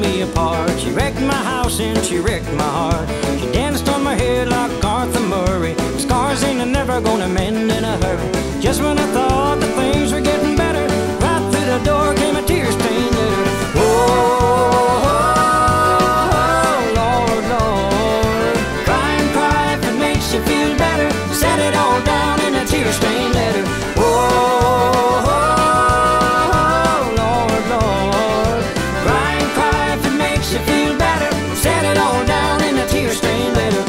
me apart. She wrecked my house and she wrecked my heart. She danced on my head like Arthur Murray. Scars ain't never gonna mend in a hurry. Just when I thought that things were getting better, right through the door came a tear-stained letter. Tear-stained letter. Oh, Lord, Lord. Cry and cry if it makes you feel better. Set it all down in a tear-stained letter.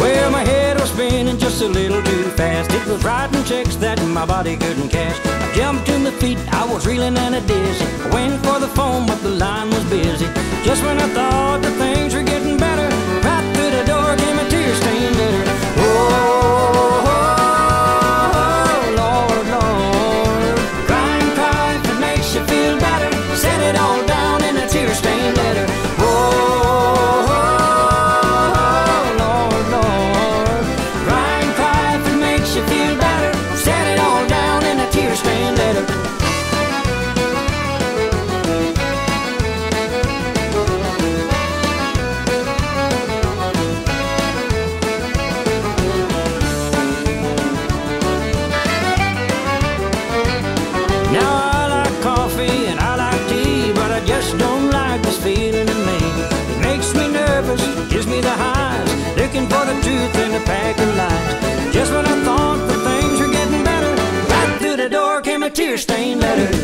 Well, my head was spinning just a little too fast. It was writing checks that my body couldn't cash. I jumped in the feet, I was reeling and a dizzy. I went for the phone, but the line was busy. Just when I thought that things were getting better, right through the door came a tear-stained letter. Oh, Lord, Lord. Cry and cry if it makes you feel better. Set it all down in a tear-stained letter. Oh, Lord, Lord. Cry and cry if it makes you feel better. Set it all down in a tear-stained letter. Looking for the truth in a pack of lies. Just when I thought that things were getting better, right through the door came a tear-stained letter.